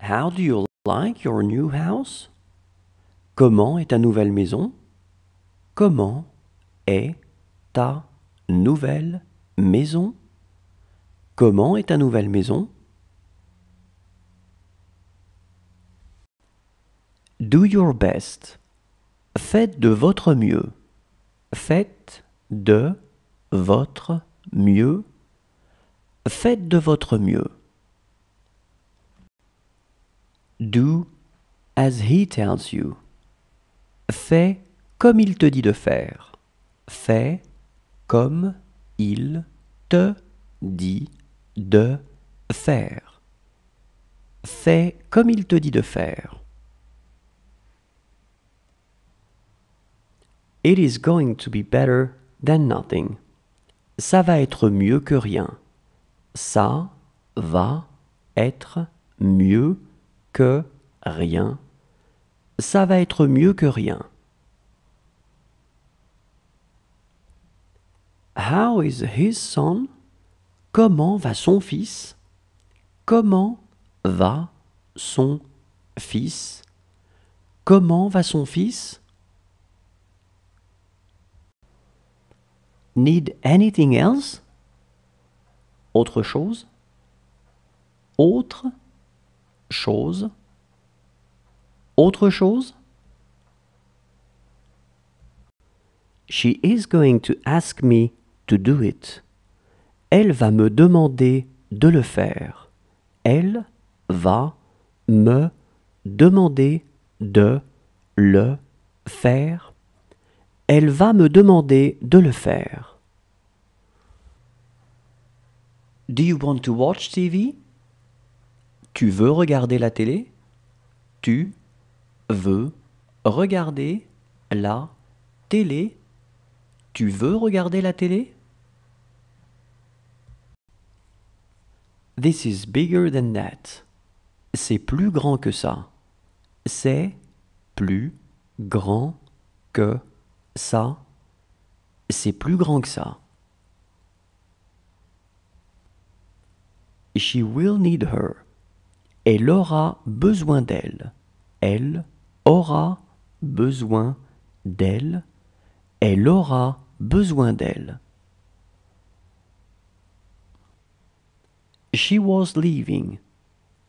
How do you like your new house? Comment est ta nouvelle maison? Comment est ta nouvelle maison? Comment est ta nouvelle maison? Do your best. Faites de votre mieux. Faites de votre mieux. Faites de votre mieux. Do as he tells you. Fais comme il te dit de faire. Fais comme il te dit de faire. Fais comme il te dit de faire. It is going to be better than nothing. Ça va être mieux que rien. Ça va être mieux que rien. Ça va être mieux que rien. How is his son? Comment va son fils? Comment va son fils? Comment va son fils? Need anything else? Autre chose. Autre chose. Autre chose. She is going to ask me to do it. Elle va me demander de le faire. Elle va me demander de le faire. Elle va me demander de le faire. Do you want to watch TV? Tu veux regarder la télé? Tu veux regarder la télé? Tu veux regarder la télé? This is bigger than that. C'est plus grand que ça. C'est plus grand que ça. C'est plus grand que ça. She will need her. Elle aura besoin d'elle. Elle aura besoin d'elle. Elle aura besoin d'elle. She was leaving.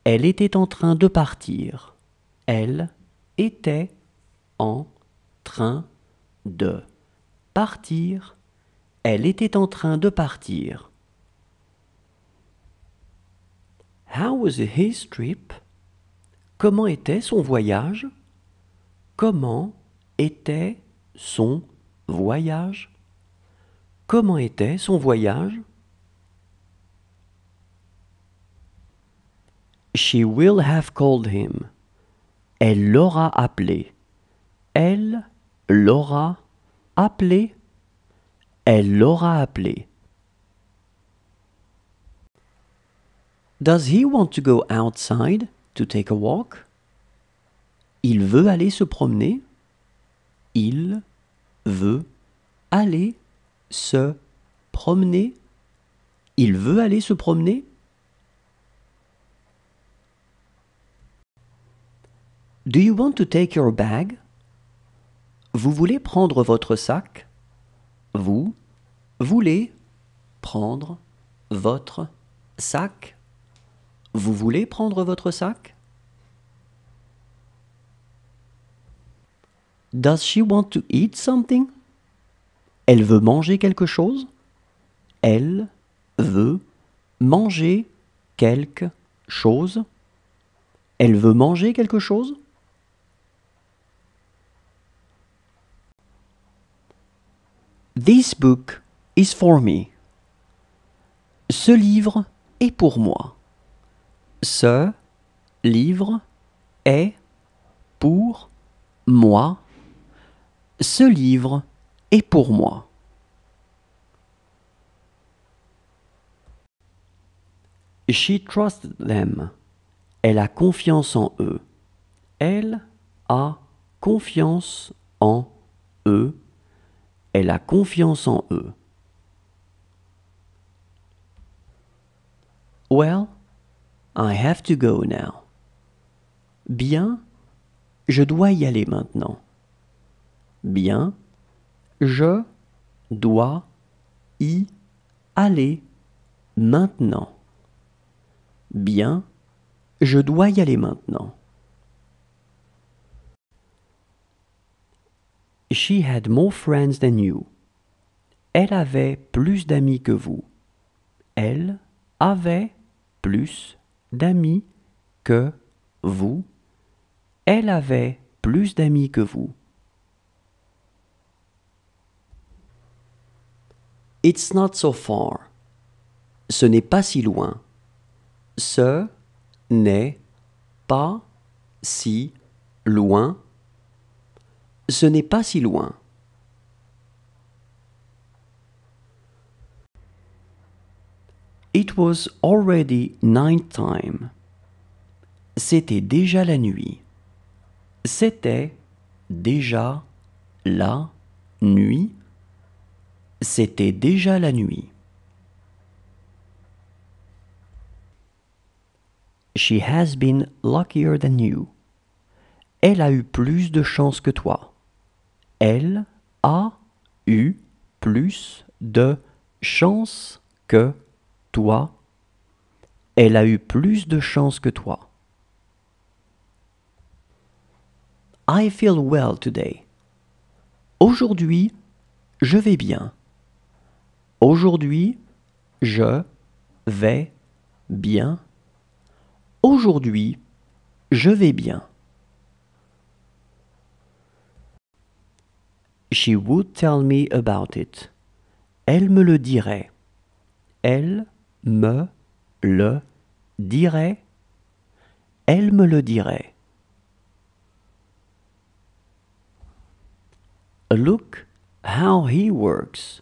Elle était en train de partir. Elle était en train de partir. Elle était en train de partir. How was his trip? Comment était son voyage? Comment était son voyage? Comment était son voyage? She will have called him. Elle l'aura appelé. Elle l'aura appelé. Elle l'aura appelé. Does he want to go outside to take a walk? Il veut aller se promener. Il veut aller se promener. Il veut aller se promener. Do you want to take your bag? Vous voulez prendre votre sac? Vous voulez prendre votre sac? Vous voulez prendre votre sac? Does she want to eat something? Elle veut manger quelque chose? Elle veut manger quelque chose? Elle veut manger quelque chose? This book is for me. Ce livre est pour moi. Ce livre est pour moi. Ce livre est pour moi. She trusted them. Elle a confiance en eux. Elle a confiance en eux. Elle a confiance en eux. Well, I have to go now. Bien, je dois y aller maintenant. Bien, je dois y aller maintenant. Bien, je dois y aller maintenant. She had more friends than you. Elle avait plus d'amis que vous. Elle avait plus d'amis que vous. Elle avait plus d'amis que vous. It's not so far. Ce n'est pas si loin. Ce n'est pas si loin. Ce n'est pas si loin. It was already nighttime. C'était déjà la nuit. C'était déjà la nuit. C'était déjà la nuit. She has been luckier than you. Elle a eu plus de chance que toi. Elle a eu plus de chance que toi. Elle a eu plus de chance que toi. I feel well today. Aujourd'hui, je vais bien. Aujourd'hui, je vais bien. Aujourd'hui, je vais bien. She would tell me about it. Elle me le dirait. Elle me le dirait. Elle me le dirait. Look how he works.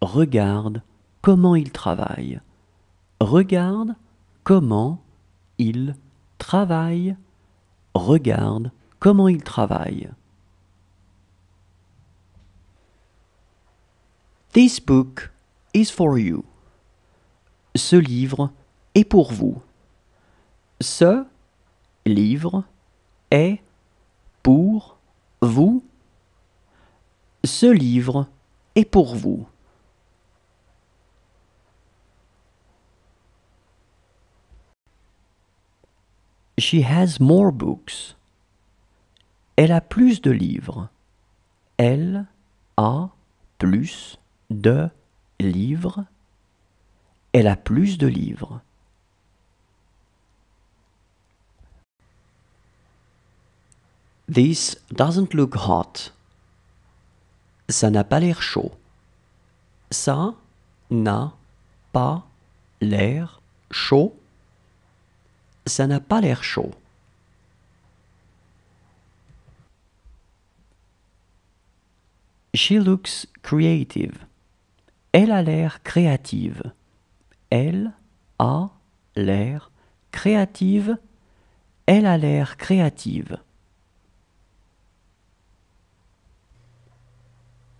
Regarde comment il travaille. Regarde comment il travaille. Regarde comment il travaille. This book is for you. Ce livre est pour vous. Ce livre est pour vous. Ce livre est pour vous. She has more books. Elle a plus de livres. Elle a plus de livres. Elle a plus de livres. This doesn't look hot. Ça n'a pas l'air chaud. Ça n'a pas l'air chaud. Ça n'a pas l'air chaud. She looks creative. Elle a l'air créative. Elle a l'air créative. Elle a l'air créative.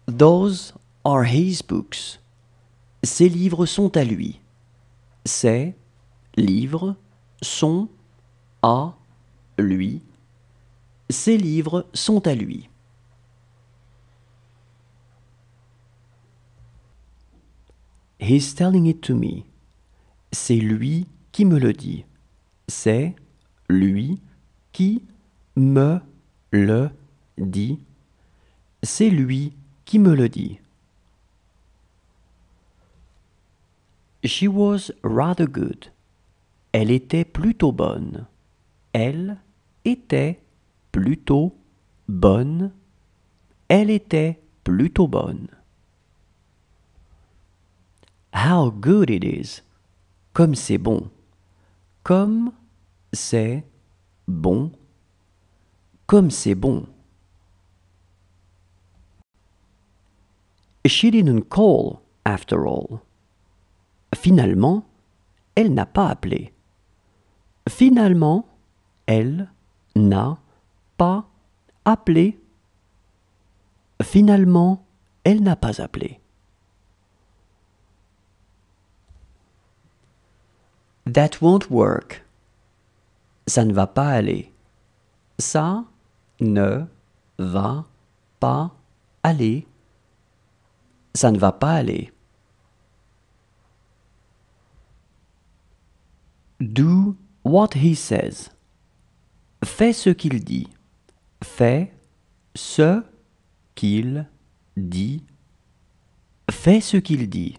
Those are his books. Ces livres sont à lui. Ces livres sont à lui. Ces livres sont à lui. He's telling it to me. C'est lui qui me le dit. C'est lui qui me le dit. C'est lui qui me le dit. She was rather good. Elle était plutôt bonne. Elle était plutôt bonne. Elle était plutôt bonne. How good it is. Comme c'est bon. Comme c'est bon. Comme c'est bon. She didn't call after all. Finalement, elle n'a pas appelé. Finalement, elle n'a pas appelé. Finalement, elle n'a pas appelé. That won't work. Ça ne va pas aller. Ça ne va pas aller. Ça ne va pas aller. Do what he says. Fais ce qu'il dit. Fais ce qu'il dit. Fais ce qu'il dit.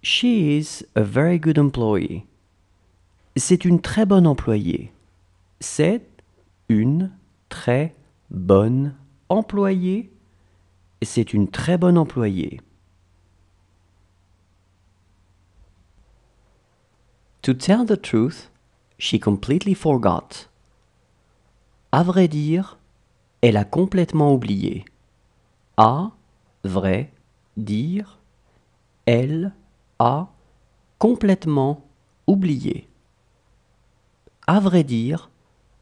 She is a very good employee. C'est une très bonne employée. C'est une très bonne employée. C'est une très bonne employée. To tell the truth, she completely forgot. À vrai dire, elle a complètement oublié. À vrai dire, elle a complètement oublié. À vrai dire,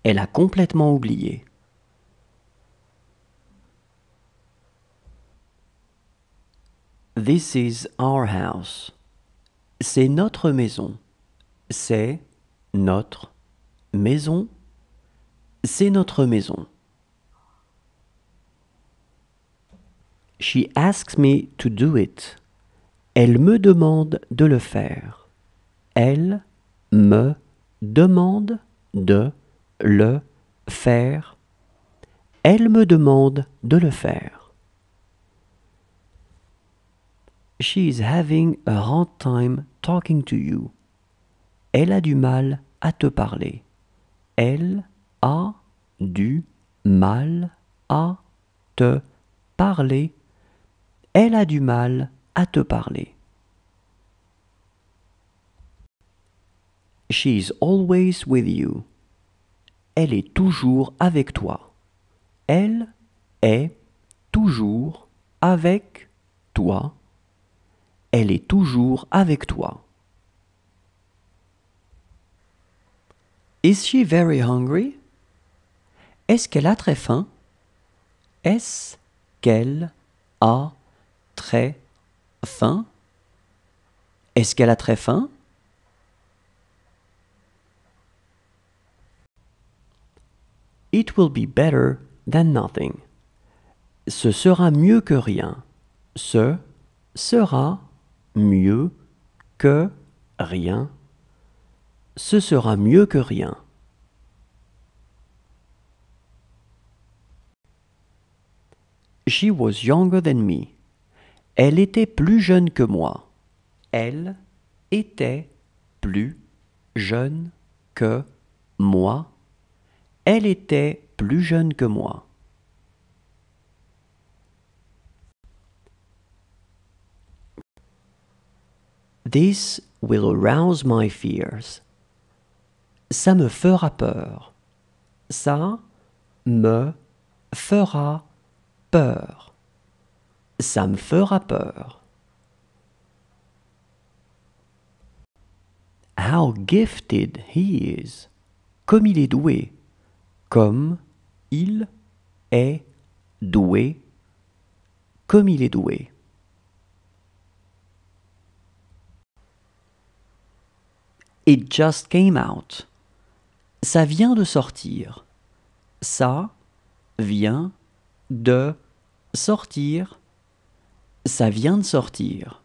elle a complètement oublié. This is our house. C'est notre maison. C'est notre maison. C'est notre maison. She asks me to do it. Elle me demande de le faire. Elle me demande de le faire. Elle me demande de le faire. She is having a hard time talking to you. Elle a du mal à te parler. Elle a du mal à te parler. Elle a du mal à te parler. She is always with you. Elle est toujours avec toi. Elle est toujours avec toi. Elle est toujours avec toi. Is she very hungry? Est-ce qu'elle a très faim? Est-ce qu'elle a très faim? Est-ce qu'elle a très faim? It will be better than nothing. Ce sera mieux que rien. Ce sera mieux que rien. Ce sera mieux que rien. She was younger than me. Elle était plus jeune que moi. Elle était plus jeune que moi. Elle était plus jeune que moi. This will arouse my fears. Ça me fera peur. Ça me fera peur. Ça me fera peur. How gifted he is. Comme il est doué. Comme il est doué. Comme il est doué. It just came out. Ça vient de sortir. Ça vient de sortir. Ça vient de sortir.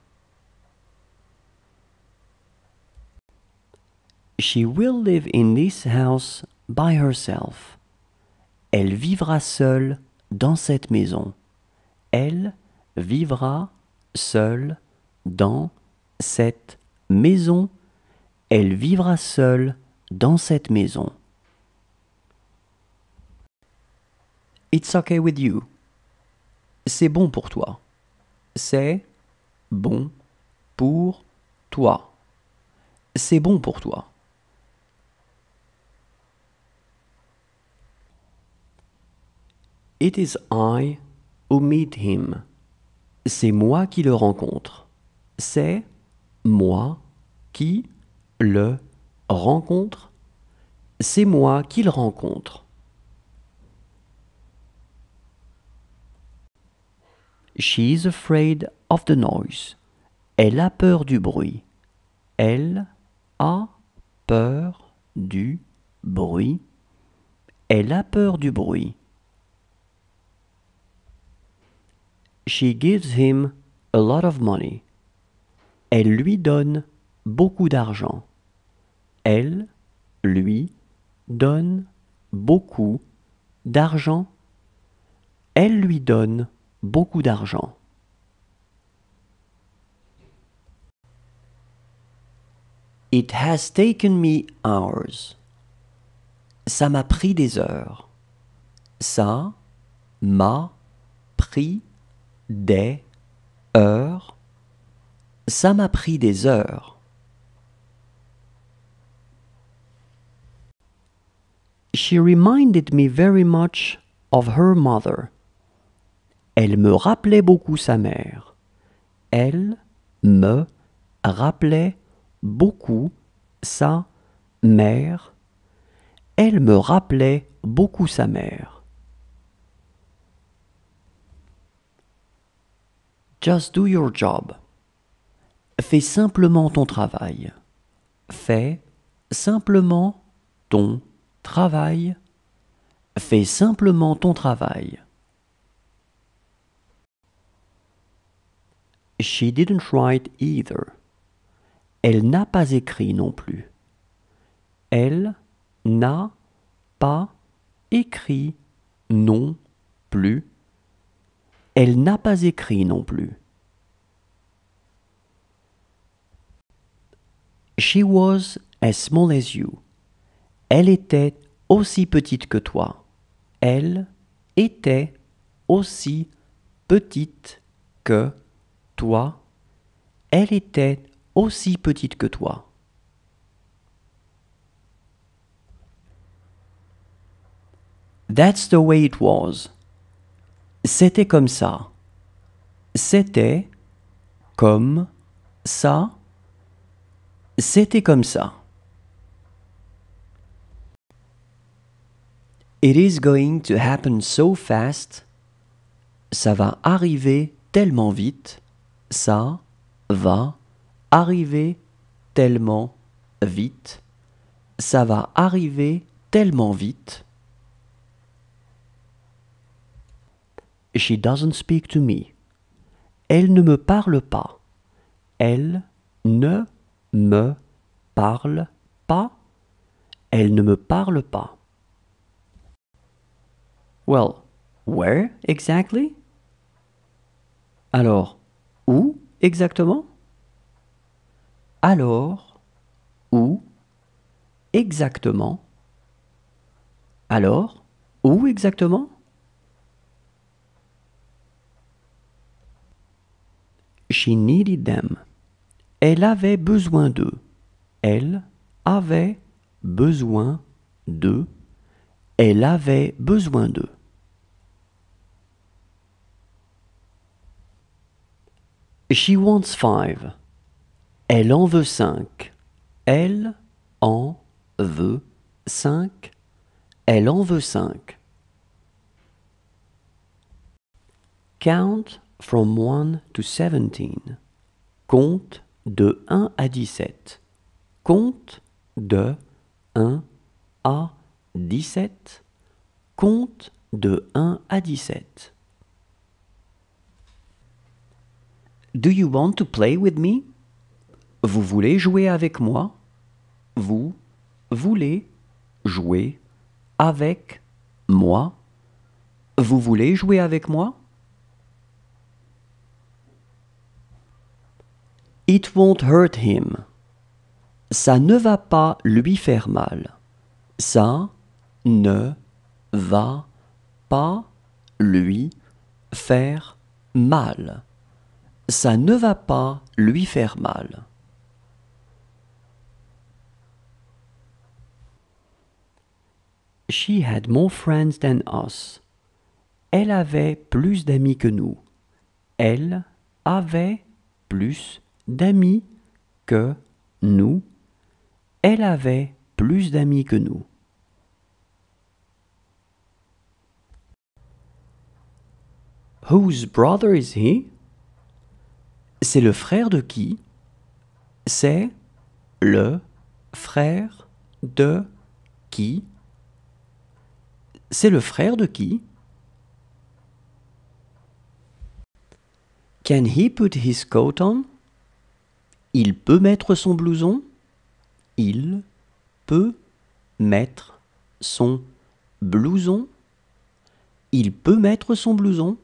She will live in this house by herself. Elle vivra seule dans cette maison. Elle vivra seule dans cette maison. Elle vivra seule dans cette maison. It's okay with you. C'est bon pour toi. C'est bon pour toi. C'est bon pour toi. It is I who meet him. C'est moi qui le rencontre. C'est moi qui le rencontre. C'est moi qui le rencontre. She is afraid of the noise. Elle a peur du bruit. Elle a peur du bruit. Elle a peur du bruit. She gives him a lot of money. Elle lui donne beaucoup d'argent. Elle lui donne beaucoup d'argent. Elle lui donne beaucoup d'argent. It has taken me hours. Ça m'a pris des heures. Ça m'a pris des heures. Ça m'a pris des heures. She reminded me very much of her mother. Elle me rappelait beaucoup sa mère. Elle me rappelait beaucoup sa mère. Elle me rappelait beaucoup sa mère. Just do your job. Fais simplement ton travail. Fais simplement ton travail. Fais simplement ton travail. She didn't write either. Elle n'a pas écrit non plus. Elle n'a pas écrit non plus. Elle n'a pas écrit non plus. She was as small as you. Elle était aussi petite que toi. Elle était aussi petite que toi. Elle était aussi petite que toi. That's the way it was. C'était comme ça. C'était comme ça. C'était comme ça. It is going to happen so fast. Ça va arriver tellement vite. Ça va arriver tellement vite. Ça va arriver tellement vite. She doesn't speak to me. Elle ne me parle pas. Elle ne me parle pas. Elle ne me parle pas. Well, where exactly? Alors, où exactement? Alors, où exactement? Alors, où exactement? She needed them. Elle avait besoin d'eux. Elle avait besoin d'eux. Elle avait besoin d'eux. She wants 5. Elle en veut 5. Elle en veut 5. Elle en veut 5. Count from 1 to 17. Compte de 1 à 17. Compte de 1 à 17. Compte de 1 à 17. Do you want to play with me? Vous voulez jouer avec moi? Vous voulez jouer avec moi? Vous voulez jouer avec moi? It won't hurt him. Ça ne va pas lui faire mal. Ça ne va pas lui faire mal. Ça ne va pas lui faire mal. She had more friends than us. Elle avait plus d'amis que nous. Elle avait plus d'amis que nous. Elle avait plus d'amis que nous. Whose brother is he? C'est le frère de qui? C'est le frère de qui? C'est le frère de qui? Can he put his coat on? Il peut mettre son blouson. Il peut mettre son blouson. Il peut mettre son blouson.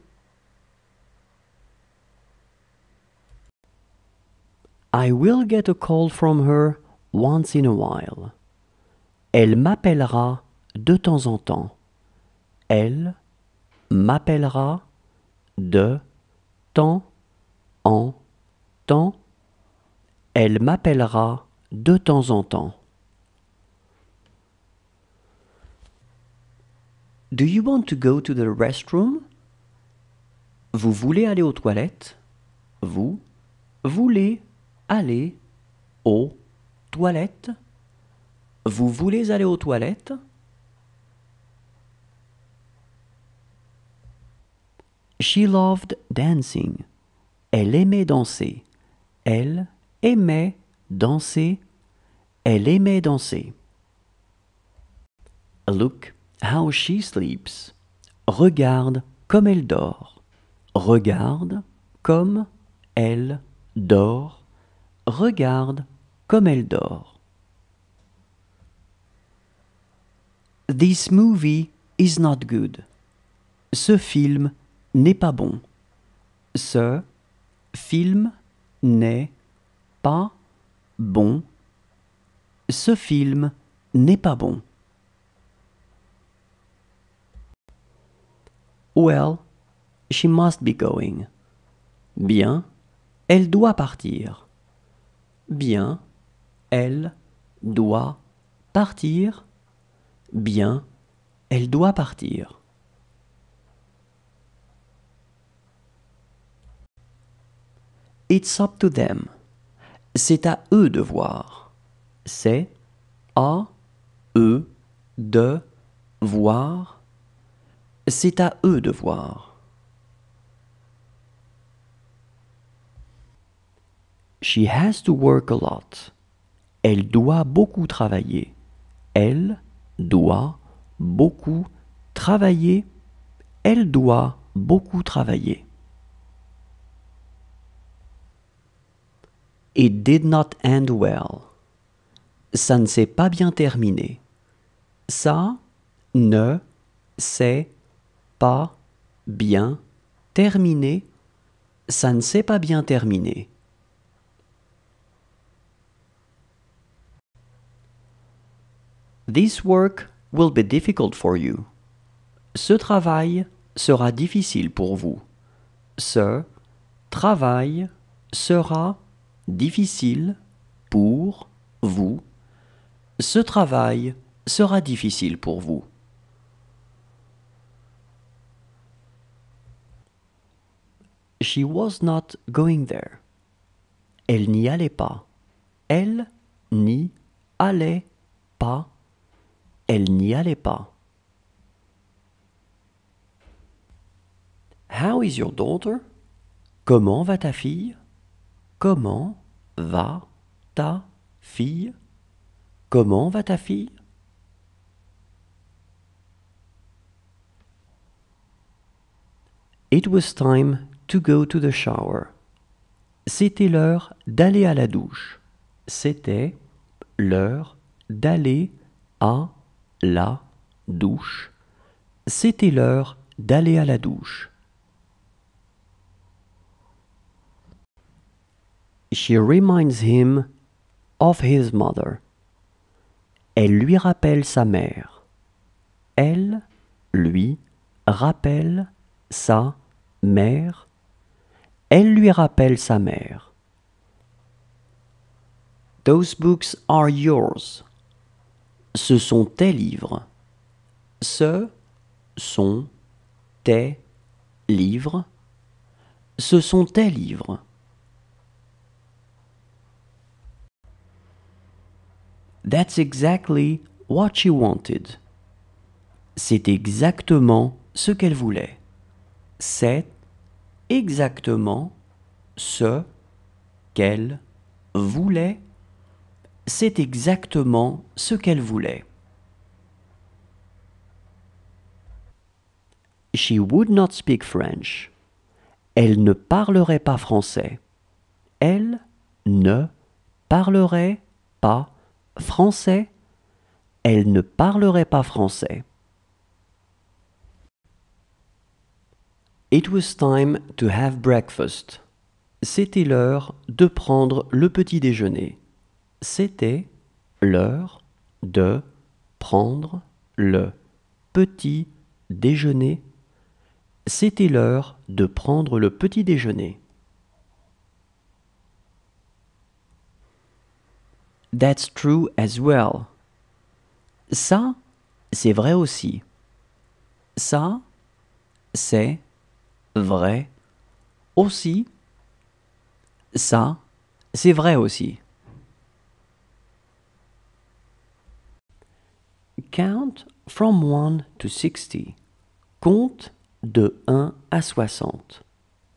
I will get a call from her once in a while. Elle m'appellera de temps en temps. Elle m'appellera de temps en temps. Elle m'appellera de temps en temps. Do you want to go to the restroom? Vous voulez aller aux toilettes? Vous voulez aller aux toilettes? Vous voulez aller aux toilettes? She loved dancing. Elle aimait danser. Elle aimait danser. Elle aimait danser. Look how she sleeps. Regarde comme elle dort. Regarde comme elle dort. Regarde comme elle dort. This movie is not good. Ce film n'est pas bon. Ce film n'est pas bon. Ce film n'est pas bon. Well, she must be going. Bien, elle doit partir. Bien, elle doit partir. Bien, elle doit partir. It's up to them. C'est à eux de voir. C'est à eux de voir. C'est à eux de voir. She has to work a lot. Elle doit beaucoup travailler. Elle doit beaucoup travailler. Elle doit beaucoup travailler. It did not end well. Ça ne s'est pas bien terminé. Ça ne s'est pas bien terminé. Ça ne s'est pas bien terminé. This work will be difficult for you. Ce travail sera difficile pour vous. Ce travail sera difficile pour vous. Ce travail sera difficile pour vous. She was not going there. Elle n'y allait pas. Elle n'y allait pas. Elle n'y allait pas. How is your daughter? Comment va ta fille? Comment va ta fille? Comment va ta fille? It was time to go to the shower. C'était l'heure d'aller à la douche. C'était l'heure d'aller à la douche. C'était l'heure d'aller à la douche. She reminds him of his mother. Elle lui rappelle sa mère. Elle lui rappelle sa mère. Elle lui rappelle sa mère. Those books are yours. Ce sont tes livres. Ce sont tes livres. Ce sont tes livres. That's exactly what she wanted. C'est exactement ce qu'elle voulait. C'est exactement ce qu'elle voulait. c'est exactement ce qu'elle voulait. She would not speak French. Elle ne parlerait pas français. Elle ne parlerait pas français. Elle ne parlerait pas français. It was time to have breakfast. C'était l'heure de prendre le petit déjeuner. C'était l'heure de prendre le petit déjeuner. C'était l'heure de prendre le petit déjeuner. That's true as well. Ça, c'est vrai aussi. Ça, c'est vrai aussi. Ça, c'est vrai aussi. Count from 1 to 60. Compte de 1 à 60.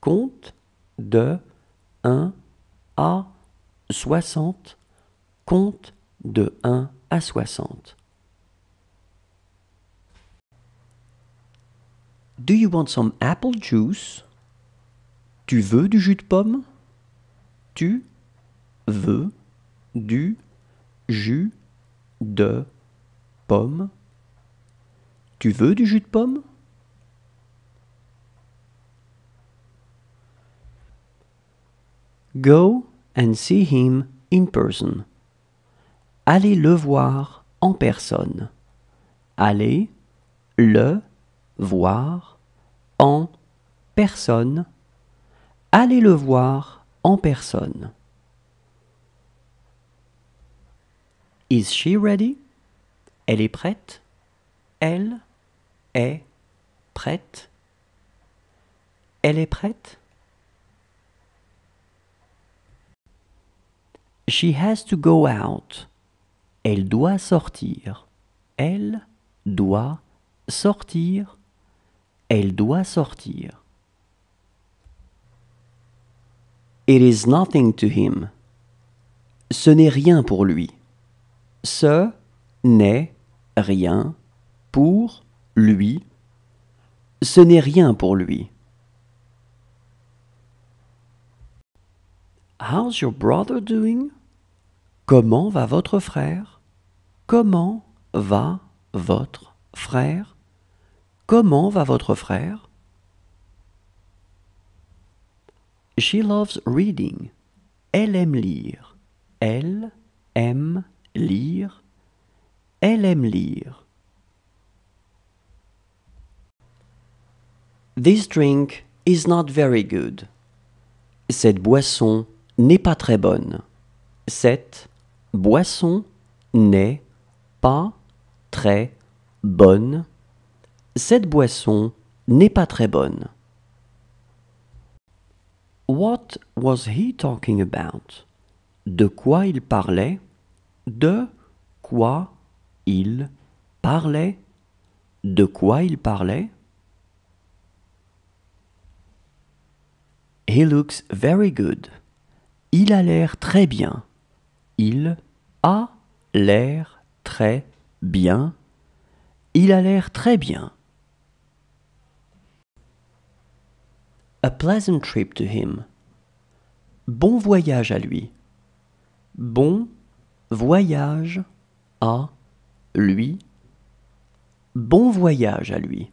Compte de 1 à 60. Compte de 1 à 60. Do you want some apple juice? Tu veux du jus de pomme? Tu veux du jus de pomme? Tu veux du jus de pomme? Go and see him in person. Allez le voir en personne. Allez le voir en personne. Allez le voir en personne. Is she ready? Elle est prête. Elle est prête. Elle est prête. She has to go out. Elle doit sortir. Elle doit sortir. Elle doit sortir. It is nothing to him. Ce n'est rien pour lui. Ce n'est rien pour lui. Ce n'est rien pour lui. How's your brother doing? Comment va votre frère? Comment va votre frère? Comment va votre frère? She loves reading. Elle aime lire. Elle aime lire. Elle aime lire. This drink is not very good. Cette boisson n'est pas très bonne. Cette boisson n'est pas très bonne. Cette boisson n'est pas très bonne. What was he talking about? De quoi il parlait? De quoi il parlait? De quoi il parlait? He looks very good. Il a l'air très bien. Il a l'air très bien. Il a l'air très bien. A pleasant trip to him. Bon voyage à lui. Bon voyage à lui. Bon voyage à lui.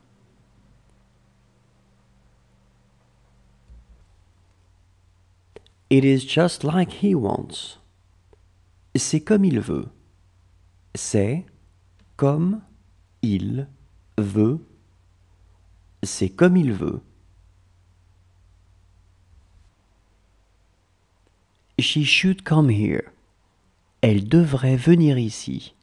It is just like he wants. C'est comme il veut. C'est comme il veut. C'est comme il veut. She should come here. Elle devrait venir ici.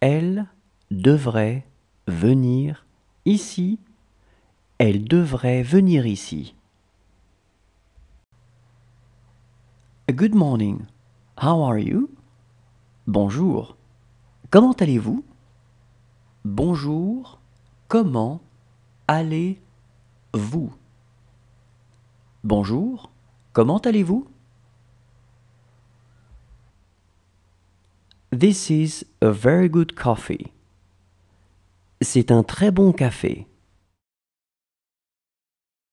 Elle devrait venir ici. Elle devrait venir ici. Good morning. How are you? Bonjour. Comment allez-vous? Bonjour. Comment allez-vous? Bonjour. Comment allez-vous? This is a very good coffee. C'est un très bon café.